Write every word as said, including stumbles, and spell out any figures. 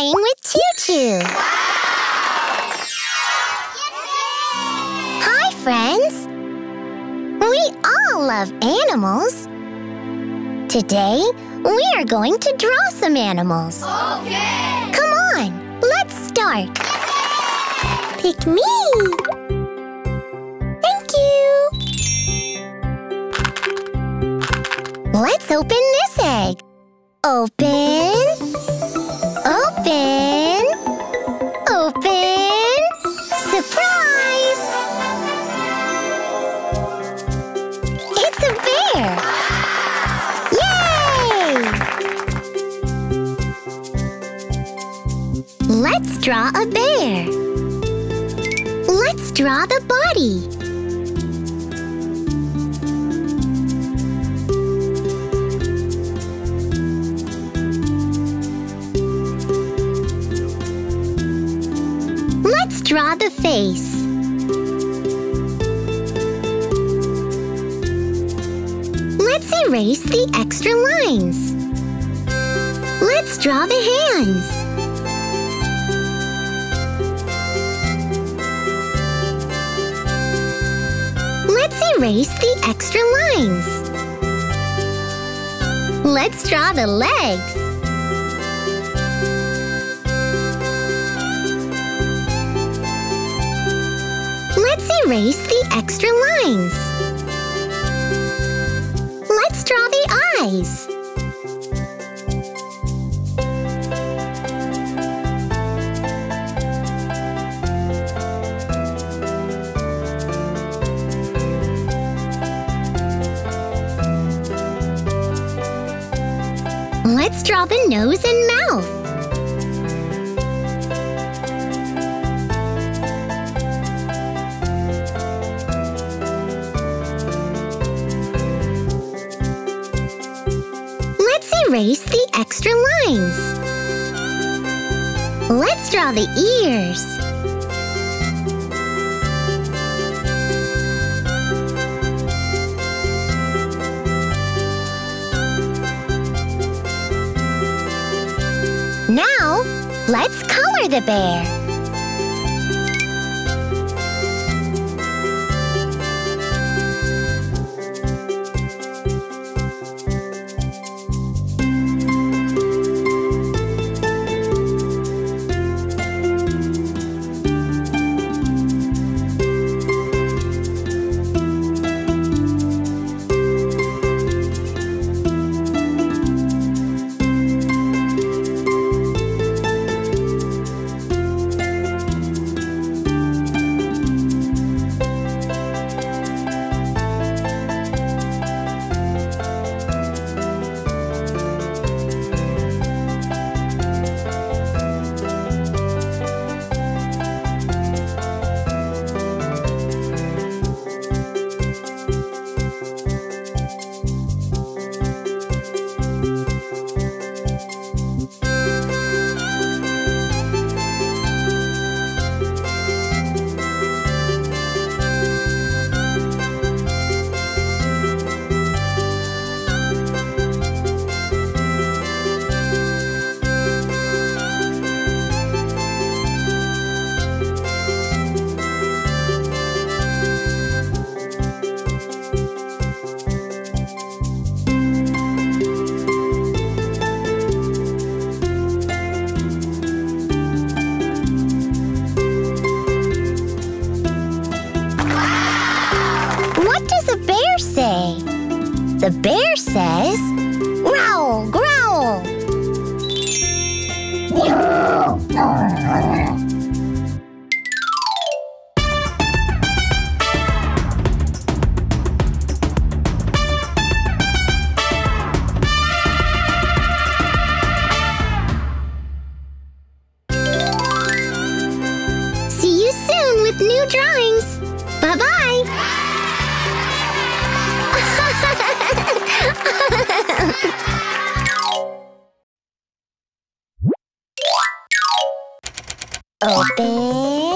flying with ChuChu. Wow! Yay! Hi, friends. We all love animals. Today, we are going to draw some animals. Okay! Come on, let's start. Yay! Pick me. Let's open this egg. Open, open, open. Surprise! It's a bear. Yay! Let's draw a bear. Let's draw the body. Draw the face. Let's erase the extra lines. Let's draw the hands. Let's erase the extra lines. Let's draw the legs. Erase the extra lines. Let's draw the eyes. Let's draw the nose and mouth. Erase the extra lines. Let's draw the ears. Now, let's color the bear. The bear says, growl, growl. See you soon with new drawings. Bye-bye. Open.